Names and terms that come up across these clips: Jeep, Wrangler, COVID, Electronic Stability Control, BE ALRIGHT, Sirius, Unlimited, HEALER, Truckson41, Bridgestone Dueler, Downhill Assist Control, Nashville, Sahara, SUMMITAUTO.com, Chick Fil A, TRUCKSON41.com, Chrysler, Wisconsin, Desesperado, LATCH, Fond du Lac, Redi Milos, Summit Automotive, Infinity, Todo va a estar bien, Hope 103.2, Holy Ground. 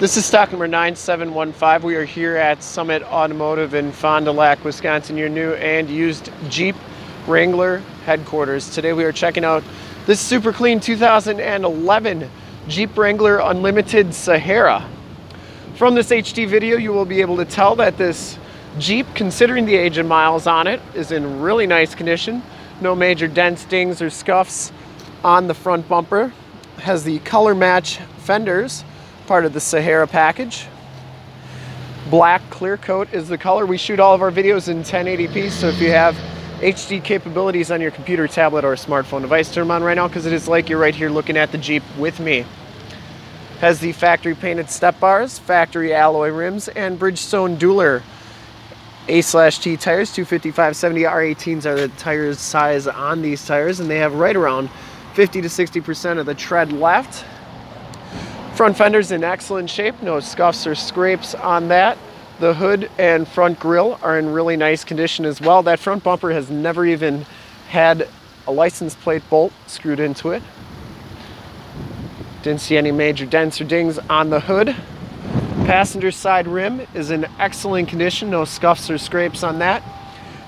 This is stock number 9715. We are here at Summit Automotive in Fond du Lac, Wisconsin, your new and used Jeep Wrangler headquarters. Today we are checking out this super clean 2011 Jeep Wrangler Unlimited Sahara. From this HD video, you will be able to tell that this Jeep, considering the age and miles on it, is in really nice condition. No major dents, dings, or scuffs on the front bumper. Has the color match fenders, part of the Sahara package. Black clear coat is the color. We shoot all of our videos in 1080p, so if you have HD capabilities on your computer, tablet, or smartphone device, turn them on right now because it is like you're right here looking at the Jeep with me. Has the factory painted step bars, factory alloy rims, and Bridgestone Dueler A/T tires. 255/70 R18s are the tires size on these tires, and they have right around 50 to 60% of the tread left. Front fender's in excellent shape, no scuffs or scrapes on that. The hood and front grille are in really nice condition as well. That front bumper has never even had a license plate bolt screwed into it. Didn't see any major dents or dings on the hood. Passenger side rim is in excellent condition, no scuffs or scrapes on that.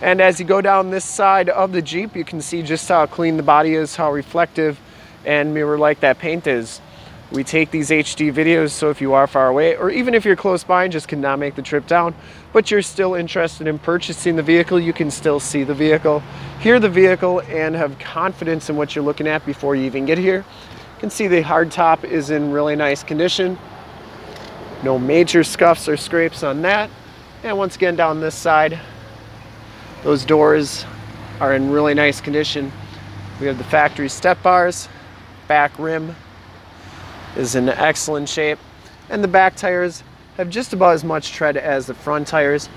And as you go down this side of the Jeep, you can see just how clean the body is, how reflective and mirror-like that paint is. We take these HD videos, so if you are far away, or even if you're close by and just cannot make the trip down, but you're still interested in purchasing the vehicle, you can still see the vehicle, hear the vehicle, and have confidence in what you're looking at before you even get here. You can see the hard top is in really nice condition. No major scuffs or scrapes on that. And once again, down this side, those doors are in really nice condition. We have the factory step bars. Back rim is in excellent shape. And the back tires have just about as much tread as the front tires.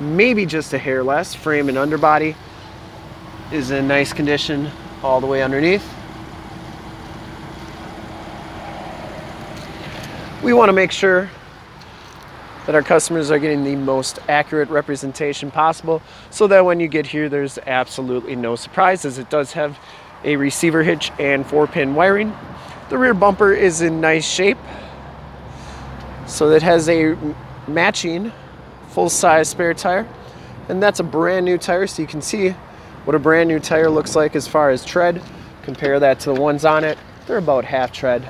Maybe just a hair less. Frame and underbody is in nice condition all the way underneath. We want to make sure that our customers are getting the most accurate representation possible so that when you get here, there's absolutely no surprises. It does have a receiver hitch and 4-pin wiring. The rear bumper is in nice shape. So that has a matching full-size spare tire. And that's a brand new tire, so you can see what a brand new tire looks like as far as tread. Compare that to the ones on it. They're about half tread.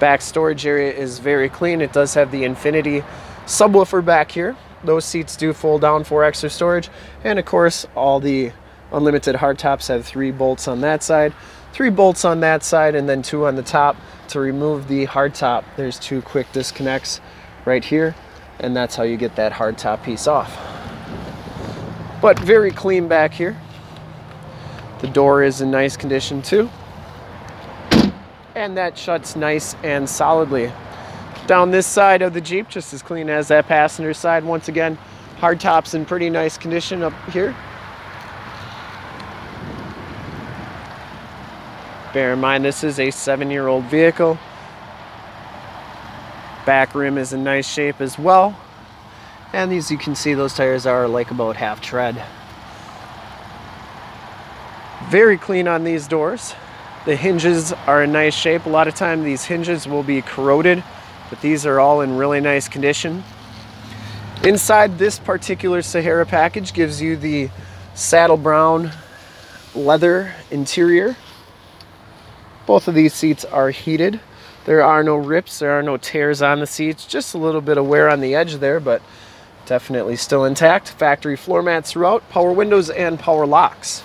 Back storage area is very clean. It does have the Infinity subwoofer back here. Those seats do fold down for extra storage. And of course, all the Unlimited hardtops have 3 bolts on that side, 3 bolts on that side, and then 2 on the top to remove the hardtop. There's 2 quick disconnects right here, and that's how you get that hardtop piece off. But very clean back here. The door is in nice condition too. And that shuts nice and solidly. Down this side of the Jeep, just as clean as that passenger side. Once again, hard tops in pretty nice condition up here. Bear in mind, this is a 7-year-old vehicle. Back rim is in nice shape as well. And these, you can see those tires are like about half tread. Very clean on these doors. The hinges are in nice shape. A lot of time these hinges will be corroded, but these are all in really nice condition. Inside this particular Sahara package gives you the saddle brown leather interior. Both of these seats are heated. There are no rips, there are no tears on the seats, just a little bit of wear on the edge there, but definitely still intact. Factory floor mats throughout, power windows and power locks.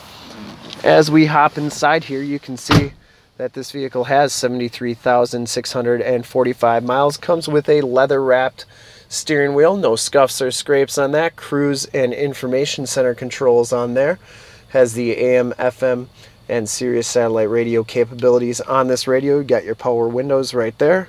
As we hop inside here, you can see that this vehicle has 73,645 miles. Comes with a leather-wrapped steering wheel. No scuffs or scrapes on that. Cruise and information center controls on there. Has the AM, FM, and Sirius satellite radio capabilities on this radio. You got your power windows right there.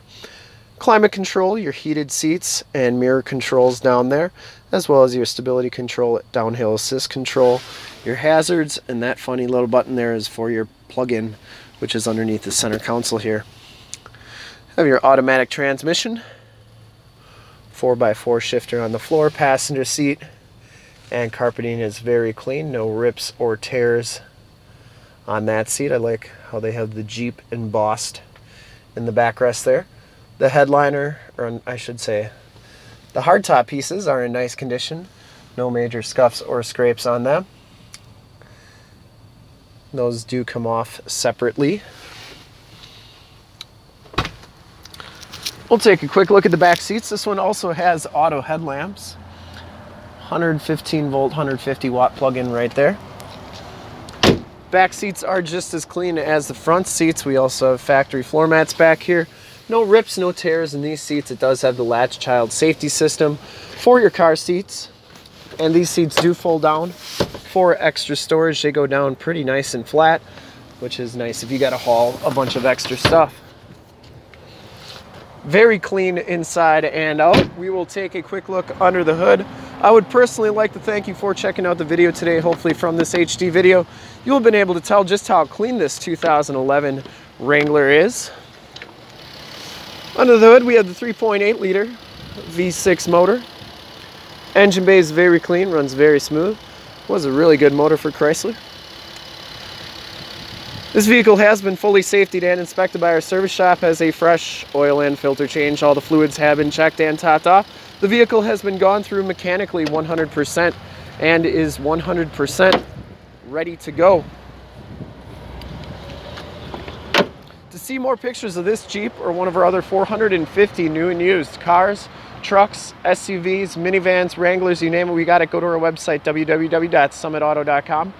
Climate control, your heated seats and mirror controls down there, as well as your stability control, downhill assist control, your hazards, and that funny little button there is for your plug-in, which is underneath the center console here. Have your automatic transmission, 4x4 shifter on the floor, passenger seat, and carpeting is very clean, no rips or tears on that seat. I like how they have the Jeep embossed in the backrest there. The headliner, or I should say, the hardtop pieces are in nice condition. No major scuffs or scrapes on them. Those do come off separately. We'll take a quick look at the back seats. This one also has auto headlamps. 115 volt, 150 watt plug-in right there. Back seats are just as clean as the front seats. We also have factory floor mats back here. No rips, no tears in these seats. It does have the LATCH child safety system for your car seats. And these seats do fold down for extra storage. They go down pretty nice and flat, which is nice if you got to haul a bunch of extra stuff. Very clean inside and out. We will take a quick look under the hood. I would personally like to thank you for checking out the video today. Hopefully from this HD video, you'll have been able to tell just how clean this 2011 Wrangler is. Under the hood, we have the 3.8 liter V6 motor. Engine bay is very clean, runs very smooth. Was a really good motor for Chrysler. This vehicle has been fully safetied and inspected by our service shop, has a fresh oil and filter change. All the fluids have been checked and topped off. The vehicle has been gone through mechanically 100% and is 100% ready to go. To see more pictures of this Jeep or one of our other 450 new and used cars, trucks, SUVs, minivans, Wranglers, you name it, we got it. Go to our website, www.summitauto.com.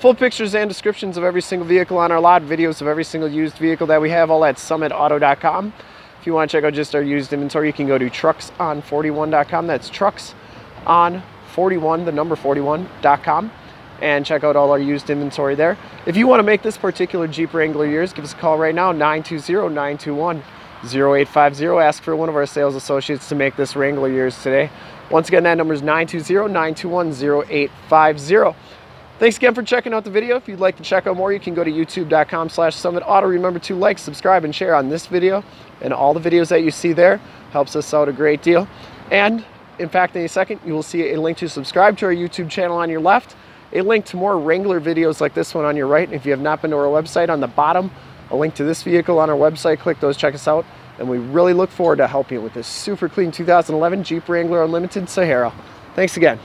Full pictures and descriptions of every single vehicle on our lot, videos of every single used vehicle that we have, all at summitauto.com. If you want to check out just our used inventory, you can go to Truckson41.com. That's Truckson41, the number 41.com, and check out all our used inventory there. If you want to make this particular Jeep Wrangler yours, give us a call right now, 920-921-0850. Ask for one of our sales associates to make this Wrangler yours today. Once again, that number is 920-921-0850. Thanks again for checking out the video. If you'd like to check out more, you can go to youtube.com/summitauto. Remember to like, subscribe, and share on this video and all the videos that you see there. Helps us out a great deal. And in fact, in a second, you will see a link to subscribe to our YouTube channel on your left, a link to more Wrangler videos like this one on your right. And if you have not been to our website, on the bottom, a link to this vehicle on our website. Click those, check us out. And we really look forward to helping you with this super clean 2011 Jeep Wrangler Unlimited Sahara. Thanks again.